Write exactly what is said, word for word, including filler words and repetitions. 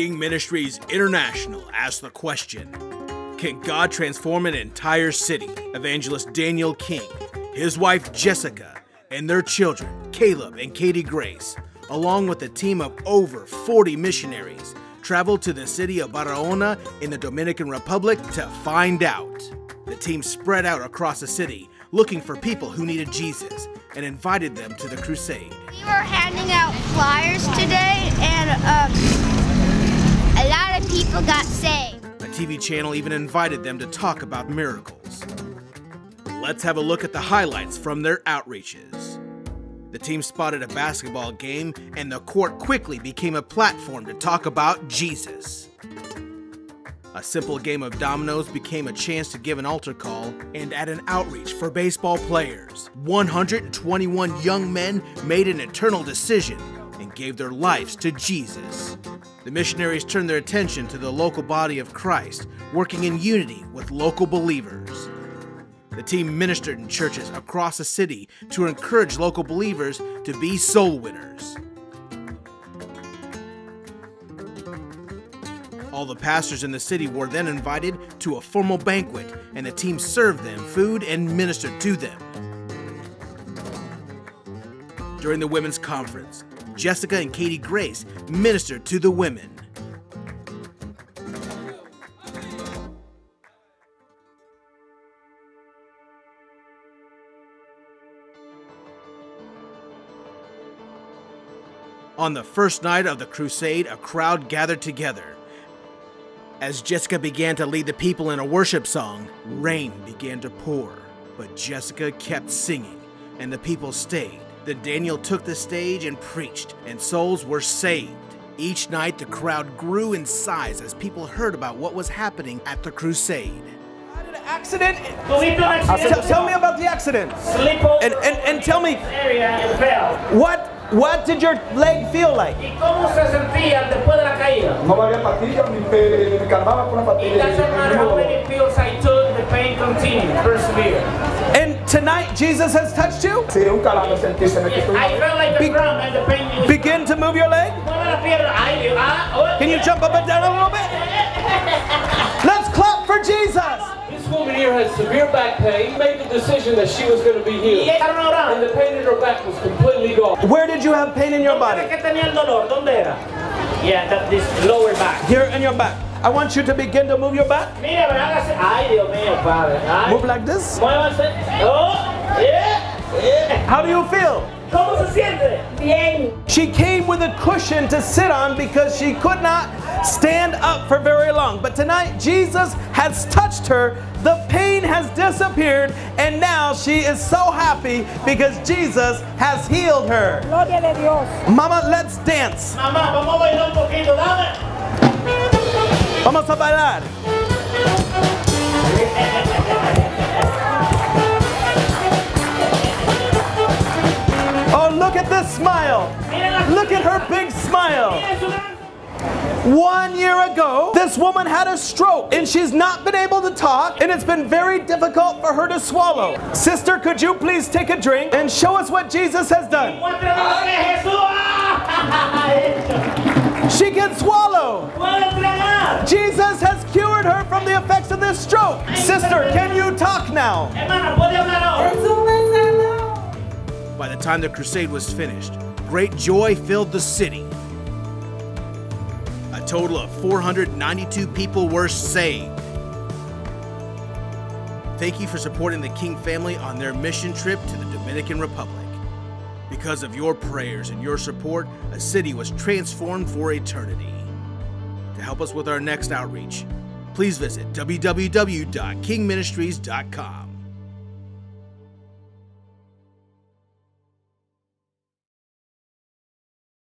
King Ministries International asked the question, can God transform an entire city? Evangelist Daniel King, his wife Jessica, and their children, Caleb and Katie Grace, along with a team of over forty missionaries, traveled to the city of Barahona in the Dominican Republic to find out. The team spread out across the city looking for people who needed Jesus and invited them to the crusade. We were handing out flyers today and um, a lot of people got saved. A T V channel even invited them to talk about miracles. Let's have a look at the highlights from their outreaches. The team spotted a basketball game, and the court quickly became a platform to talk about Jesus. A simple game of dominoes became a chance to give an altar call and at an outreach for baseball players. one hundred twenty-one young men made an eternal decision and gave their lives to Jesus. The missionaries turned their attention to the local body of Christ, working in unity with local believers. The team ministered in churches across the city to encourage local believers to be soul winners. All the pastors in the city were then invited to a formal banquet, and the team served them food and ministered to them. During the women's conference, Jessica and Katie Grace ministered to the women. On the first night of the crusade, a crowd gathered together. As Jessica began to lead the people in a worship song, rain began to pour. But Jessica kept singing, and the people stayed. Then Daniel took the stage and preached, and souls were saved. Each night, the crowd grew in size as people heard about what was happening at the crusade. Accident. Tell, tell me about the accident. And, and, and tell me, what? What did your leg feel like? And tonight, Jesus has touched you? I felt like the ground and the pain. Begin to move your leg? Can you jump up and down a little bit? Let's clap for Jesus! This woman here has severe back pain, made the decision that she was going to be healed. And the pain in her back was completely gone. Where did you have pain in your body? Yeah, that this lower back. Here in your back. I want you to begin to move your back. Move like this. How do you feel? She came with a cushion to sit on because she could not stand up for very long. But tonight, Jesus has touched her. The pain has disappeared. And now she is so happy because Jesus has healed her. Mama, let's dance. Vamos a bailar. Look at this smile. Look at her big smile. One year ago, this woman had a stroke and she's not been able to talk, and it's been very difficult for her to swallow. Sister, could you please take a drink and show us what Jesus has done? She can swallow. Jesus has cured her from the effects of this stroke. Sister, can you talk now? By the time the crusade was finished, great joy filled the city. A total of four hundred ninety-two people were saved. Thank you for supporting the King family on their mission trip to the Dominican Republic. Because of your prayers and your support, a city was transformed for eternity. To help us with our next outreach, please visit w w w dot king ministries dot com.